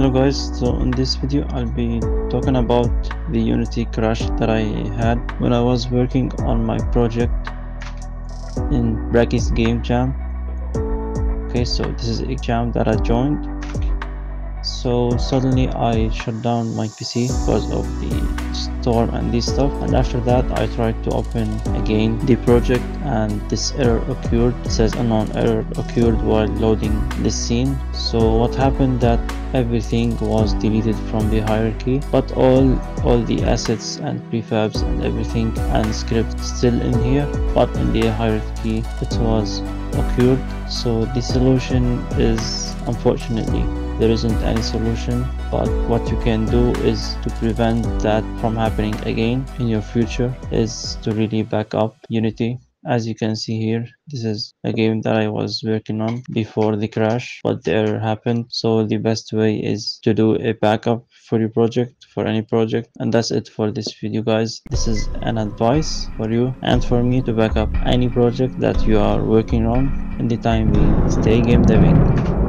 Hello guys, so in this video I'll be talking about the Unity crash that I had when I was working on my project in Bracky's game jam. Okay, so this is a jam that I joined. So suddenly I shut down my PC because of the storm and this stuff, and after that I tried to open again the project and this error occurred. It says unknown error occurred while loading this scene. So what happened that everything was deleted from the hierarchy, but all the assets and prefabs and everything and script still in here, but in the hierarchy it was occurred. So the solution is, unfortunately there isn't any solution, but what you can do is to prevent that from happening again in your future is to really back up Unity. As you can see here, this is a game that I was working on before the crash, but the error happened. So the best way is to do a backup for your project, for any project. And that's it for this video guys. This is an advice for you and for me to back up any project that you are working on. In the time being, stay game deving.